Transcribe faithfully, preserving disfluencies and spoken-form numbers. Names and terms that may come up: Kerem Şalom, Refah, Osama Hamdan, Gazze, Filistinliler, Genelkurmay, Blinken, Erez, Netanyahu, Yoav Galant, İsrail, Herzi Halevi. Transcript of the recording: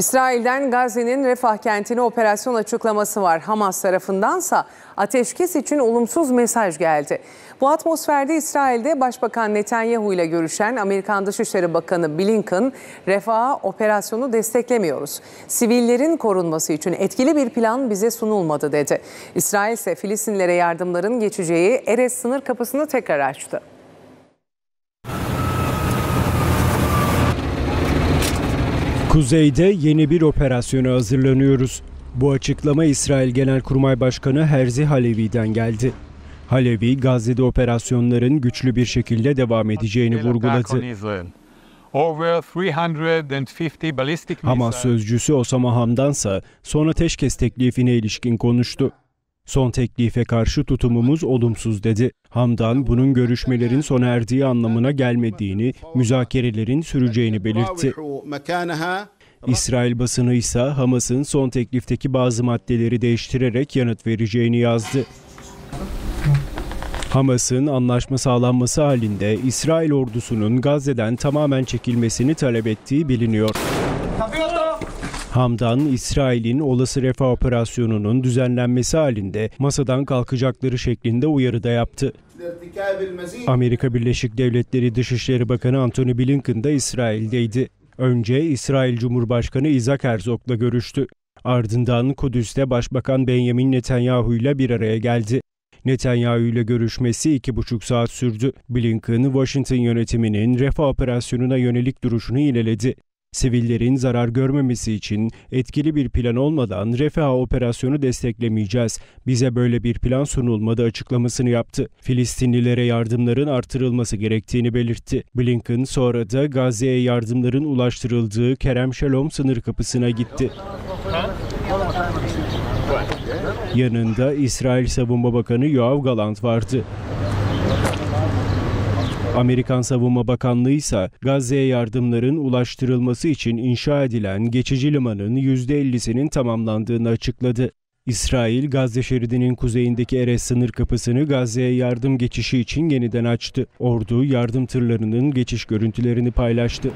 İsrail'den Gazze'nin Refah kentine operasyon açıklaması var. Hamas tarafındansa ateşkes için olumsuz mesaj geldi. Bu atmosferde İsrail'de Başbakan Netanyahu ile görüşen Amerikan Dışişleri Bakanı Blinken, Refah'a operasyonu desteklemiyoruz. Sivillerin korunması için etkili bir plan bize sunulmadı dedi. İsrail ise Filistinlere yardımların geçeceği Erez sınır kapısını tekrar açtı. Kuzeyde yeni bir operasyona hazırlanıyoruz. Bu açıklama İsrail Genelkurmay Başkanı Herzi Halevi'den geldi. Halevi, Gazze'de operasyonların güçlü bir şekilde devam edeceğini vurguladı. Hamas sözcüsü Osama Hamdan ise son ateşkes teklifine ilişkin konuştu. Son teklife karşı tutumumuz olumsuz dedi. Hamdan bunun görüşmelerin sona erdiği anlamına gelmediğini, müzakerelerin süreceğini belirtti. İsrail basını ise Hamas'ın son teklifteki bazı maddeleri değiştirerek yanıt vereceğini yazdı. Hamas'ın anlaşma sağlanması halinde İsrail ordusunun Gazze'den tamamen çekilmesini talep ettiği biliniyor. Hamdan, İsrail'in olası Refah operasyonunun düzenlenmesi halinde masadan kalkacakları şeklinde uyarıda yaptı. Amerika Birleşik Devletleri Dışişleri Bakanı Antony Blinken de İsrail'deydi. Önce İsrail Cumhurbaşkanı İshak Herzog'la görüştü. Ardından Kudüs'te Başbakan Benjamin Netanyahu ile bir araya geldi. Netanyahu ile görüşmesi iki buçuk saat sürdü. Blinken, Washington yönetiminin Refah operasyonuna yönelik duruşunu ilerledi. Sivillerin zarar görmemesi için etkili bir plan olmadan Refah operasyonu desteklemeyeceğiz. Bize böyle bir plan sunulmadı açıklamasını yaptı. Filistinlilere yardımların artırılması gerektiğini belirtti. Blinken sonra da Gazze'ye yardımların ulaştırıldığı Kerem Şalom sınır kapısına gitti. Yanında İsrail Savunma Bakanı Yoav Galant vardı. Amerikan Savunma Bakanlığı ise Gazze'ye yardımların ulaştırılması için inşa edilen geçici limanın yüzde ellisinin tamamlandığını açıkladı. İsrail, Gazze şeridinin kuzeyindeki Erez sınır kapısını Gazze'ye yardım geçişi için yeniden açtı. Ordu yardım tırlarının geçiş görüntülerini paylaştı.